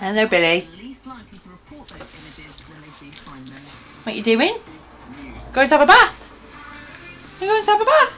Hello, Billy. What are you doing? Going to have a bath? You're going to have a bath?